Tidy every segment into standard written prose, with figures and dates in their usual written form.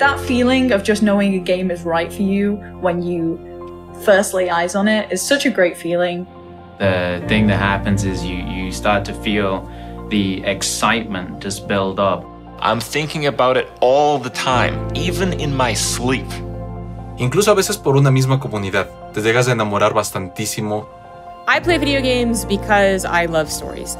That feeling of just knowing a game is right for you when you first lay eyes on it is such a great feeling. The thing that happens is you start to feel the excitement just build up. I'm thinking about it all the time, even in my sleep. Incluso a veces por una misma comunidad, te llegas a enamorar bastantísimo. I play video games because I love stories.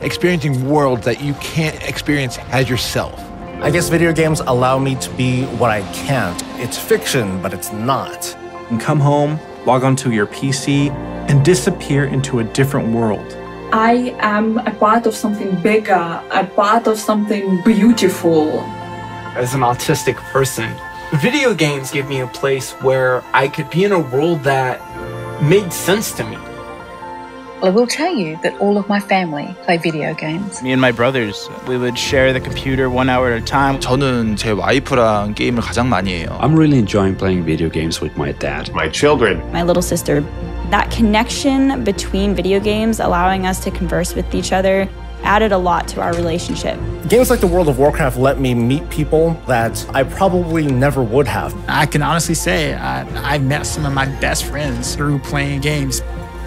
Experiencing worlds that you can't experience as yourself. I guess video games allow me to be what I can't. It's fiction, but it's not. You can come home, log onto your PC, and disappear into a different world. I am a part of something bigger, a part of something beautiful. As an autistic person, video games give me a place where I could be in a world that made sense to me. Well, I will tell you that all of my family play video games. Me and my brothers, we would share the computer 1 hour at a time. I'm really enjoying playing video games with my dad. My children. My little sister. That connection between video games, allowing us to converse with each other, added a lot to our relationship. Games like the World of Warcraft let me meet people that I probably never would have. I can honestly say I've met some of my best friends through playing games.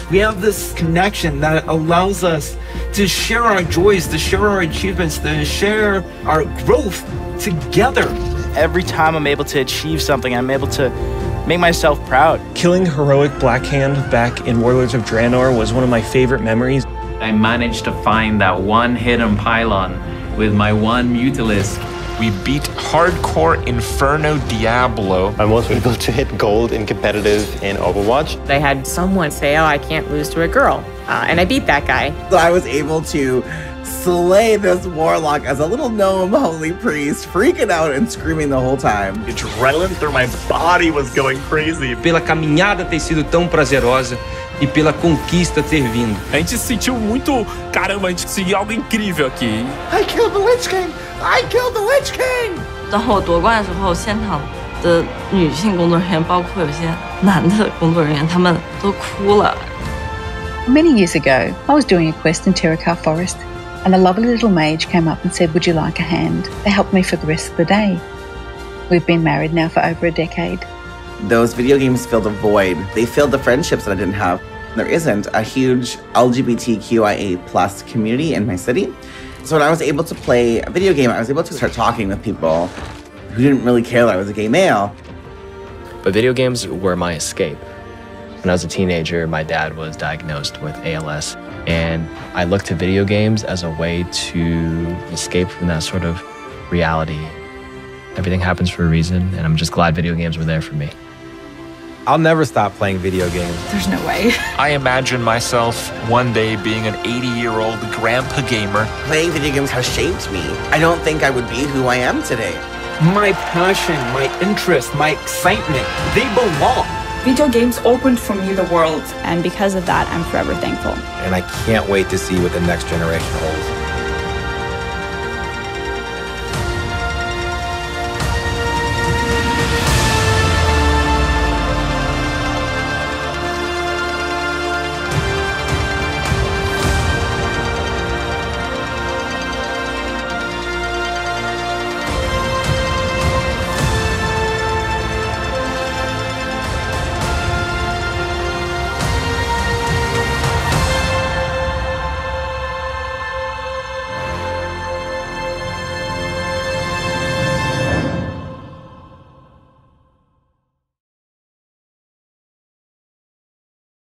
We have this connection that allows us to share our joys, to share our achievements, to share our growth together. Every time I'm able to achieve something, I'm able to make myself proud. Killing heroic Blackhand back in Warlords of Draenor was one of my favorite memories. I managed to find that one hidden pylon with my one Mutalis. We beat hardcore Inferno Diablo. I was able to hit gold in competitive in Overwatch. I had someone say, oh, I can't lose to a girl. And I beat that guy. So I was able to slay this warlock as a little gnome holy priest, freaking out and screaming the whole time. Adrenaline through my body was going crazy. Pela caminhada ter sido tão prazerosa e pela conquista ter vindo. A gente se sentiu muito, caramba, a gente conseguiu algo incrível aqui. I killed the Witch King! I killed the Witch King! 然后夺冠的时候，现场的女性工作人员，包括有些男的工作人员，他们都哭了。Many years ago, I was doing a quest in Terracar Forest, and a lovely little mage came up and said, "Would you like a hand?" They helped me for the rest of the day. We've been married now for over a decade. Those video games filled a void. They filled the friendships that I didn't have. There isn't a huge LGBTQIA+ community in my city. So when I was able to play a video game, I was able to start talking with people who didn't really care that I was a gay male. But video games were my escape. When I was a teenager, my dad was diagnosed with ALS, and I looked to video games as a way to escape from that sort of reality. Everything happens for a reason, and I'm just glad video games were there for me. I'll never stop playing video games. There's no way. I imagine myself one day being an 80-year-old grandpa gamer. Playing video games has shaped me. I don't think I would be who I am today. My passion, my interest, my excitement, they belong. Video games opened for me the world. And because of that, I'm forever thankful. And I can't wait to see what the next generation holds.